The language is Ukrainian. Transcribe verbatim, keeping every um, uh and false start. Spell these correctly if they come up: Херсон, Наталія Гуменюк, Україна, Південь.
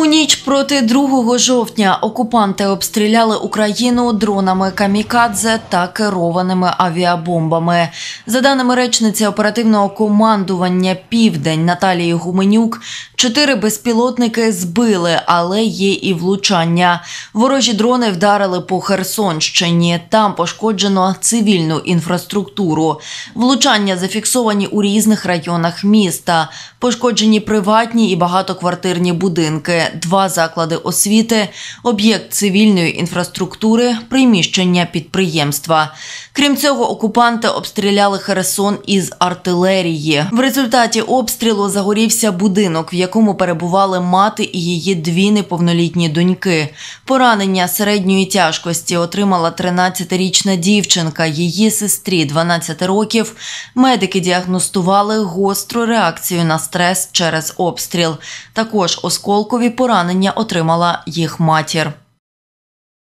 У ніч проти другого жовтня окупанти обстріляли Україну дронами камікадзе та керованими авіабомбами. За даними речниці оперативного командування «Південь» Наталії Гуменюк, чотири безпілотники збили, але є і влучання. Ворожі дрони вдарили по Херсонщині. Там пошкоджено цивільну інфраструктуру. Влучання зафіксовані у різних районах міста. Пошкоджені приватні і багатоквартирні будинки, два заклади освіти, об'єкт цивільної інфраструктури, приміщення підприємства. Крім цього, окупанти обстріляли Херсон із артилерії. В результаті обстрілу загорівся будинок, в якому перебували мати і її дві неповнолітні доньки. Поранення середньої тяжкості отримала тринадцятирічна дівчинка, її сестрі дванадцять років. Медики діагностували гостру реакцію на стрес через обстріл. Також осколкові поранення отримала їх матір.